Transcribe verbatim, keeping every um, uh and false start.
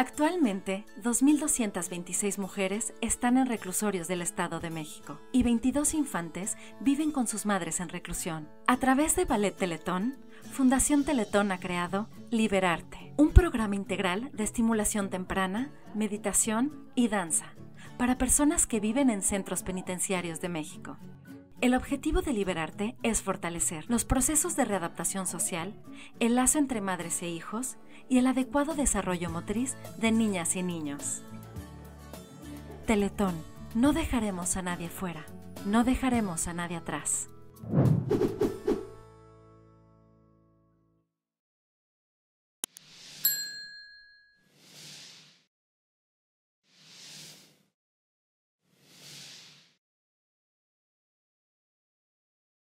Actualmente, dos mil doscientas veintiséis mujeres están en reclusorios del Estado de México y veintidós infantes viven con sus madres en reclusión. A través de Ballet Teletón, Fundación Teletón ha creado Liberarte, un programa integral de estimulación temprana, meditación y danza para personas que viven en centros penitenciarios de México. El objetivo de Liberarte es fortalecer los procesos de readaptación social, el lazo entre madres e hijos y el adecuado desarrollo motriz de niñas y niños. Teletón, no dejaremos a nadie fuera, no dejaremos a nadie atrás.